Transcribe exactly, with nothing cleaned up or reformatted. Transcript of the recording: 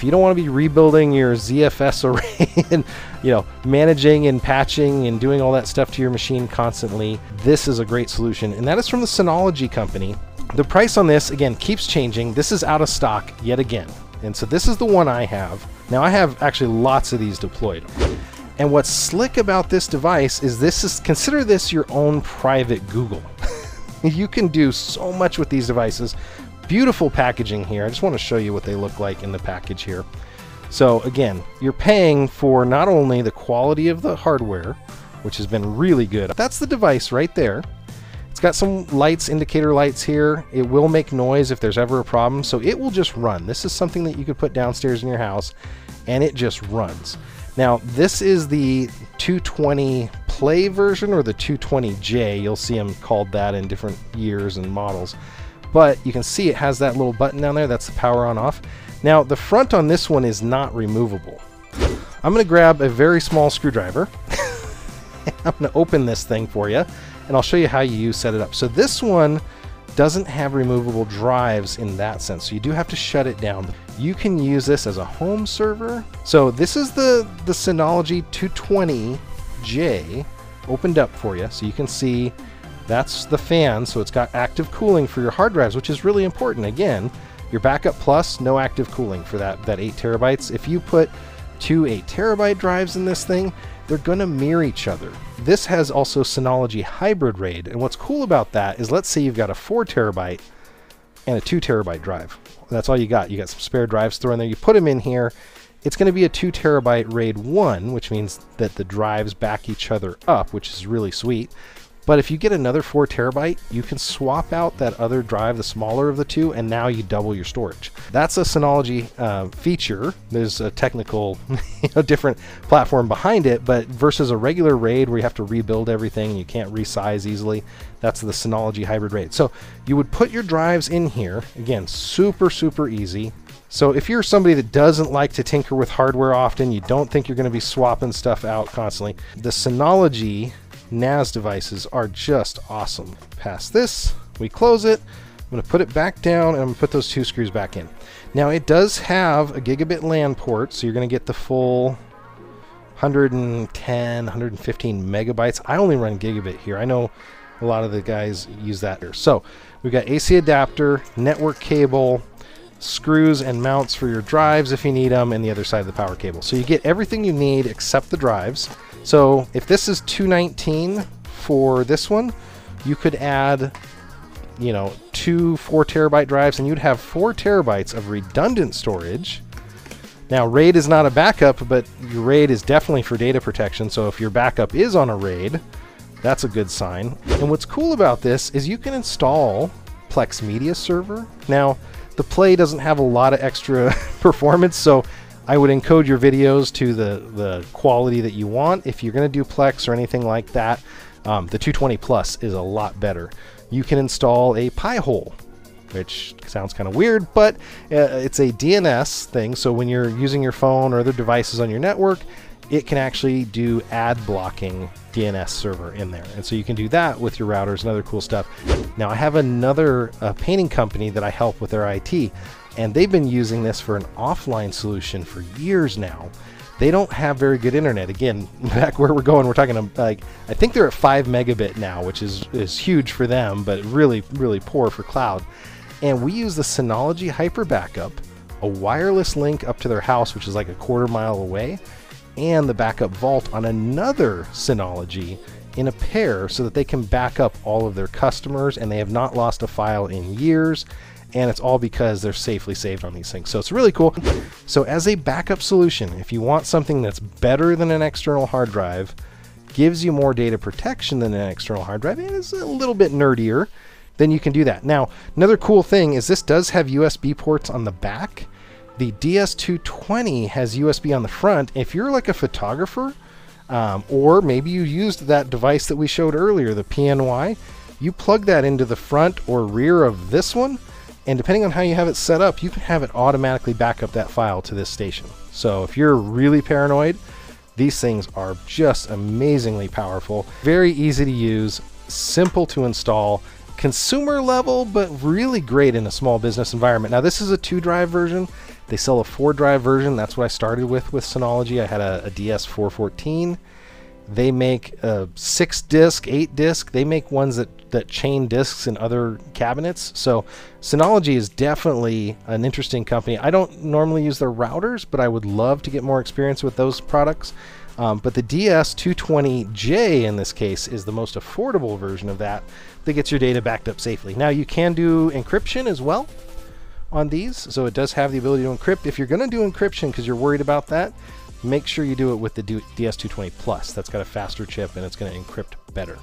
if you don't want to be rebuilding your Z F S array and, you know, managing and patching and doing all that stuff to your machine constantly, this is a great solution. And that is from the Synology company. The price on this, again, keeps changing. This is out of stock yet again. And so this is the one I have. Now I have actually lots of these deployed. And what's slick about this device is this is, consider this your own private Google. You can do so much with these devices. Beautiful packaging here. I just want to show you what they look like in the package here. So again, you're paying for not only the quality of the hardware, which has been really good. That's the device right there. It's got some lights, indicator lights here. It will make noise if there's ever a problem, so it will just run. This is something that you could put downstairs in your house, and it just runs. Now, this is the two twenty Play version, or the two twenty J. You'll see them called that in different years and models. But you can see it has that little button down there. That's the power on off. Now, the front on this one is not removable. I'm going to grab a very small screwdriver. I'm going to open this thing for you, and I'll show you how you set it up. So this one doesn't have removable drives in that sense, so you do have to shut it down. You can use this as a home server. So this is the, the Synology two twenty J opened up for you. So you can see that's the fan, so it's got active cooling for your hard drives, which is really important. Again, your backup plus, no active cooling for that, that eight terabytes. If you put two eight terabyte drives in this thing, they're gonna mirror each other. This has also Synology Hybrid RAID, and what's cool about that is, let's say you've got a four terabyte and a two terabyte drive. That's all you got. You got some spare drives thrown there. You put them in here. It's gonna be a two terabyte RAID one, which means that the drives back each other up, which is really sweet. But if you get another four terabyte, you can swap out that other drive, the smaller of the two, and now you double your storage. That's a Synology uh, feature. There's a technical, you know, different platform behind it, but versus a regular RAID where you have to rebuild everything and you can't resize easily, that's the Synology Hybrid RAID. So you would put your drives in here. Again, super, super easy. So if you're somebody that doesn't like to tinker with hardware often, you don't think you're gonna be swapping stuff out constantly, the Synology N A S devices are just awesome. Past this, we close it. I'm gonna put it back down, and I'm gonna put those two screws back in. Now it does have a gigabit LAN port, so you're gonna get the full one hundred ten, one hundred fifteen megabytes. I only run gigabit here. I know a lot of the guys use that here. So we've got A C adapter, network cable, screws and mounts for your drives if you need them, and the other side of the power cable. So you get everything you need except the drives. So if this is two nineteen for this one, you could add, you know, two four terabyte drives, and you'd have four terabytes of redundant storage. Now RAID is not a backup, but your RAID is definitely for data protection. So if your backup is on a RAID, that's a good sign. And what's cool about this is you can install Plex Media Server. Now the Play doesn't have a lot of extra performance, so I would encode your videos to the, the quality that you want. If you're gonna do Plex or anything like that, um, the two twenty Plus is a lot better. You can install a Pi-hole, which sounds kind of weird, but uh, it's a D N S thing. So when you're using your phone or other devices on your network, it can actually do ad blocking D N S server in there. And so you can do that with your routers and other cool stuff. Now I have another uh, painting company that I help with their I T. And they've been using this for an offline solution for years now. They don't have very good internet. Again, back where we're going, we're talking like, I think they're at five megabit now, which is, is huge for them, but really, really poor for cloud. And we use the Synology Hyper Backup, a wireless link up to their house, which is like a quarter mile away, and the backup vault on another Synology in a pair so that they can back up all of their customers, and they have not lost a file in years. And it's all because they're safely saved on these things. So it's really cool. So as a backup solution, if you want something that's better than an external hard drive, gives you more data protection than an external hard drive, and is a little bit nerdier, then you can do that. Now, another cool thing is this does have U S B ports on the back. The D S two twenty has U S B on the front. If you're like a photographer, um, or maybe you used that device that we showed earlier, the P N Y, you plug that into the front or rear of this one, and depending on how you have it set up, you can have it automatically back up that file to this station. So if you're really paranoid, these things are just amazingly powerful, very easy to use, simple to install, consumer level, but really great in a small business environment. Now this is a two drive version. They sell a four drive version. That's what I started with with Synology. I had a, a D S four fourteen. They make a six disc, eight disc. They make ones that, that chain discs in other cabinets. So Synology is definitely an interesting company. I don't normally use their routers, but I would love to get more experience with those products. Um, but the D S two twenty J in this case is the most affordable version of that that gets your data backed up safely. Now you can do encryption as well on these. So it does have the ability to encrypt. If you're gonna do encryption because you're worried about that, make sure you do it with the D S two twenty Plus. That's got a faster chip and it's gonna encrypt better.